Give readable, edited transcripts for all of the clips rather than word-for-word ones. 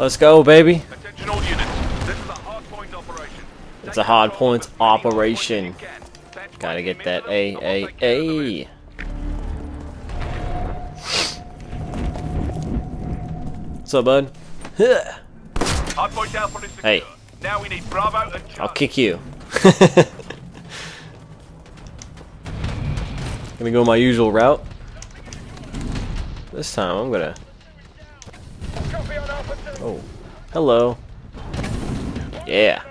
Let's go, baby. Attention all units. This is a hard point operation. It's a hard point operation. Gotta get that A. What's up, bud? Hard point down for this. Hey. Now we need Bravo and Charlie. I'll kick you. Gonna go my usual route. This time I'm gonna. Oh, hello. Yeah.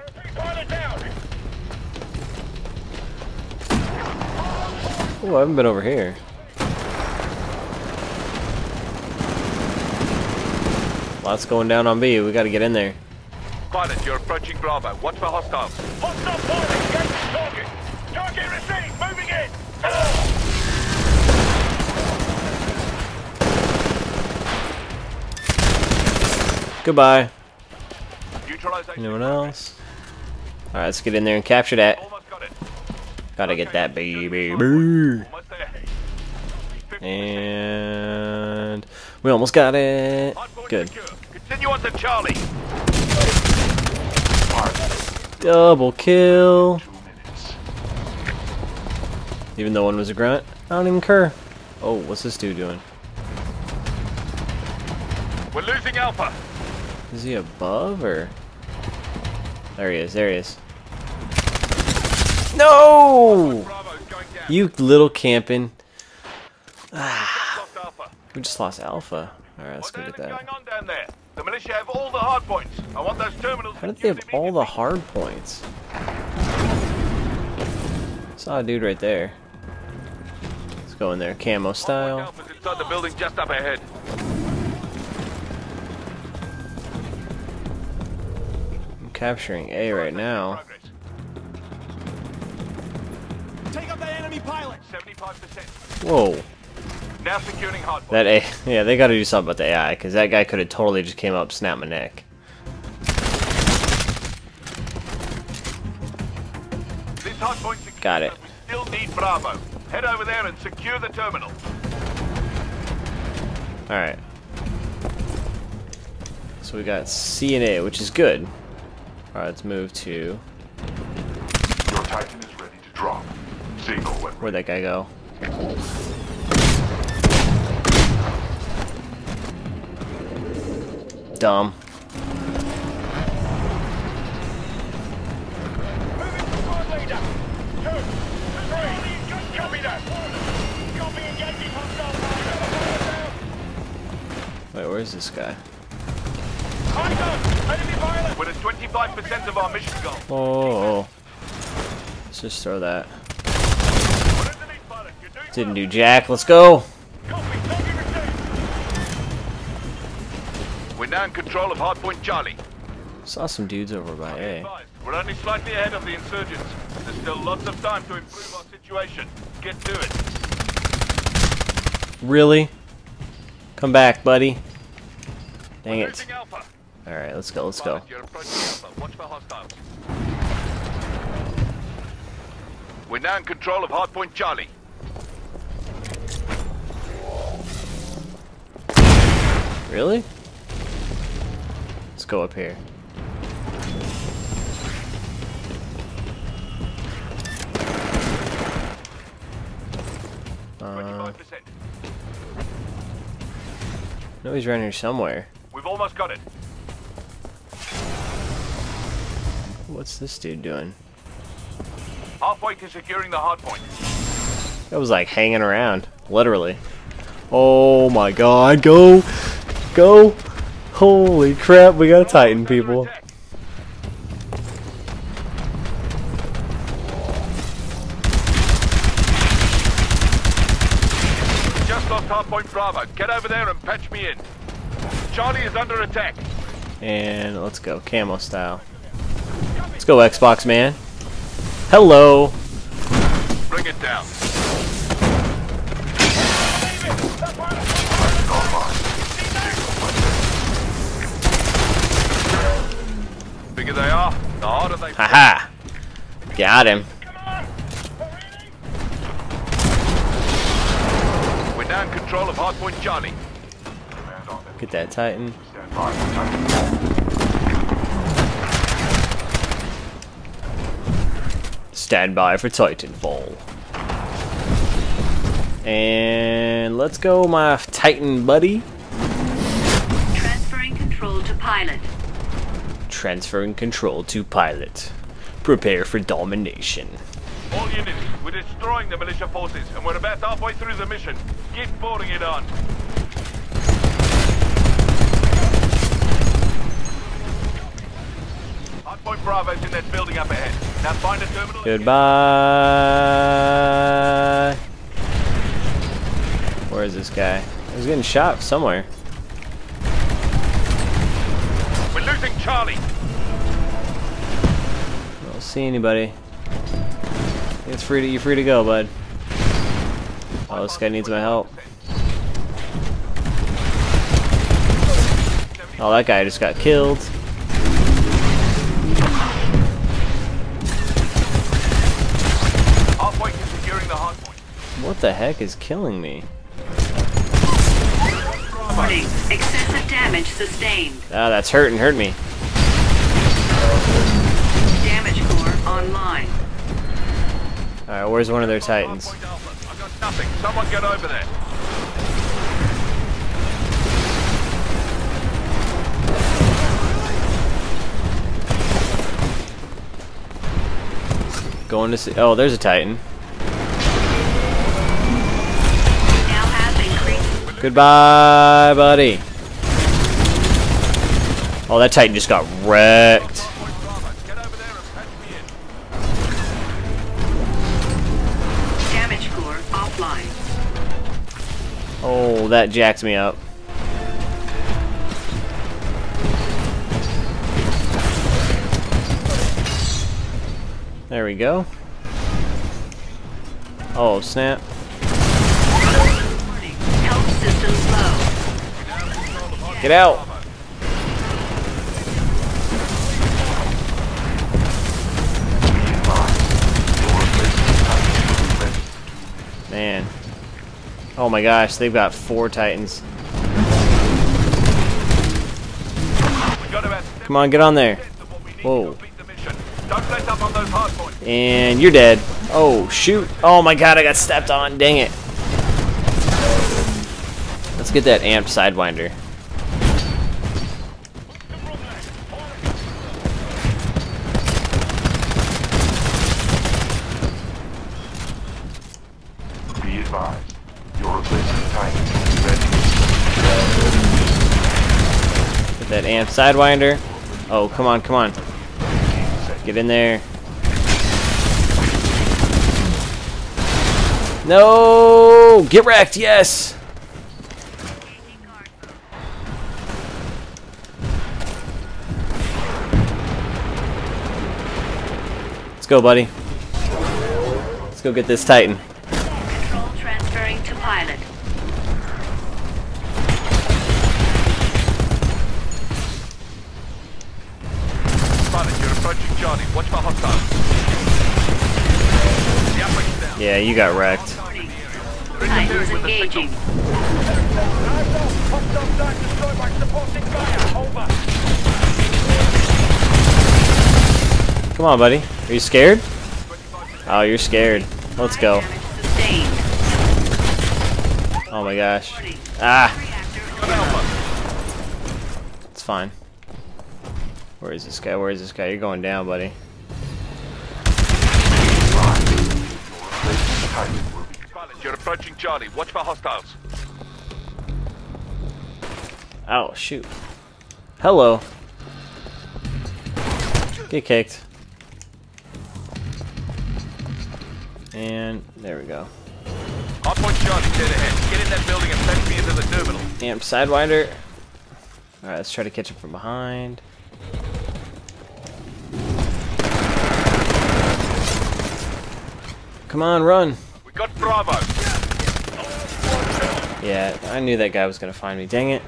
Oh, I haven't been over here. Lots going down on B. We got to get in there. Pilot, you're approaching Bravo. Watch for hostiles. Hostile boarding. Engage target. Target received. Moving in. Goodbye. Anyone else? All right, let's get in there and capture that. Gotta get that baby. And we almost got it. Good. Continue on to Charlie. Double kill. Even though one was a grunt, I don't even care. Oh, what's this dude doing? We're losing Alpha. Is he above or? There he is. There he is. No! You little camping. We just lost Alpha. All right, let's go get that. The militia have all the hard points. I want those terminals. How did they have all the hard points? Saw a dude right there. Let's go in there, camo style. Alpha's inside the building just up ahead. I'm capturing A right now. Take up that enemy pilot. 75%. Whoa. Now securing hard point. That A, yeah, they got to do something about the AI because that guy could have totally just came up, snapped my neck. This hard point secured. Got it. We still need Bravo. Head over there and secure the terminal. All right. So we got C and A, which is good. All right, let's move to. Your Titan is ready to drop. Single. Where'd that guy go? Dumb. Wait, where is this guy? We're at 25% of our mission goal. Oh, let's just throw that. Didn't do jack. Let's go. Now in control of hardpoint Charlie. Saw some dudes over by A. We're only slightly ahead of the insurgents. There's still lots of time to improve our situation. Get to it. Really? Come back, buddy. Dang it. All right, let's go. Let's go. We're now in control of hardpoint Charlie. Really? Let's go up here. No, he's around here somewhere. We've almost got it. What's this dude doing? Halfway to securing the hard point. That was like hanging around, literally. Oh my God! Go, go! Holy crap, we got a Titan, people. Just lost hardpoint Bravo. Get over there and patch me in. Charlie is under attack. And let's go, camo style. Let's go, Xbox man. Hello. Bring it down. They are, the harder they haha! Got him. We're now in control of hardpoint Charlie. Get that Titan. stand by for Titanfall. And let's go, my Titan buddy. Transferring control to pilot. Transferring control to pilot. Prepare for domination. All units, we're destroying the militia forces, and we're about halfway through the mission. Get boarding it on. Hardpoint Bravo's in that building up ahead. Now find a terminal. Goodbye. Where is this guy? He's getting shot somewhere. We're losing Charlie. I don't see anybody. It's free to, you're free to go, bud. Oh, this guy needs my help. Oh, that guy just got killed. What the heck is killing me? Warning. Excessive damage sustained. Ah, that's hurt me. Damage core online. Alright, where's one of their Titans? I got nothing. Someone get over there. Going to see. Oh, there's a Titan. Goodbye, buddy. Oh, that Titan just got wrecked. Oh, that jacks me up. There we go. Oh, snap. Get out. Man. Oh my gosh, they've got 4 Titans. Come on, get on there. Whoa. And you're dead. Oh, shoot. Oh my god, I got stepped on. Dang it. Let's get that amped Sidewinder. That amp Sidewinder. Oh, come on, come on. Get in there. No! Get wrecked, yes! Let's go, buddy. Let's go get this Titan. Control transferring to pilot. Yeah, you got wrecked. Come on, buddy. Are you scared? Oh, you're scared. Let's go. Oh my gosh. Ah! It's fine. Where is this guy? Where is this guy? You're going down, buddy. Pilot, you're approaching Charlie. Watch for hostiles. Oh, shoot. Hello. Get kicked. And there we go. Hardpoint Charlie, dead ahead. Get in that building and fetch me into the terminal. Damn, Sidewinder. Alright, let's try to catch him from behind. Come on, run. We got Bravo. Yeah, I knew that guy was gonna find me. Dang it.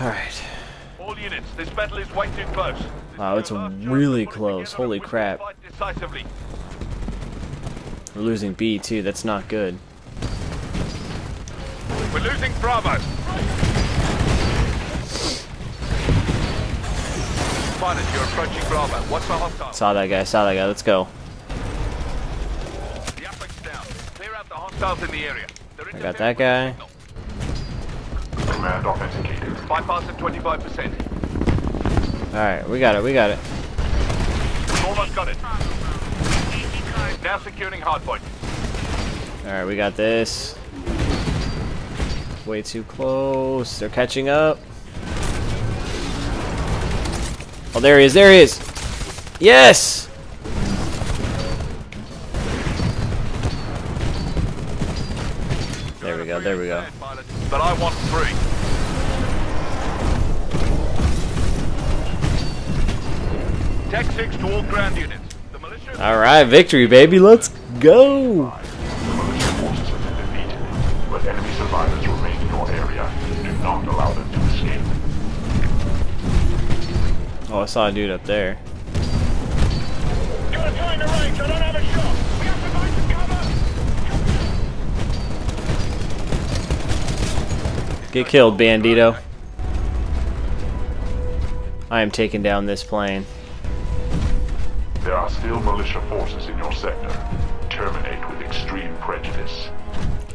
Alright. All units, this battle is way too close. Wow, it's really close. Holy crap. We're losing B too, that's not good. We're losing Bravo. spotted. You're approaching Bravo. Watch for hostile. Saw that guy. Let's go. The uplink's down. Clear out the hostiles in the area. I got that guy. Command authenticated. Bypass at 25%. Alright, we got it. Almost got it. Now securing hardpoint. Alright, we got this. Way too close. They're catching up. Oh, there he is. Yes! There we go. But I want three. Tech 6 to all ground units. The militia. All right, victory, baby. Let's go. The militia forces have been defeated, but enemy survivors remain in your area. Do not allow them to escape. Oh, I saw a dude up there. Got a time to range. I don't have a shot. Get killed, bandito. I am taking down this plane. There are still militia forces in your sector. Terminate with extreme prejudice.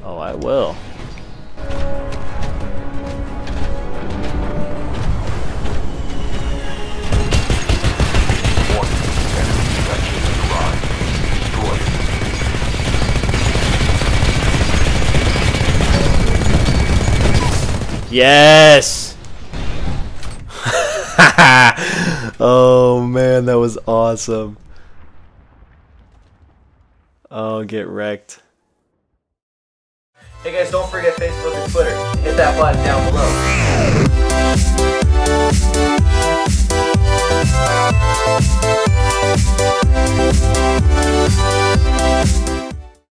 Oh, I will. Yes! Oh man, that was awesome. Oh, get wrecked. Hey guys, don't forget Facebook and Twitter. Hit that button down below.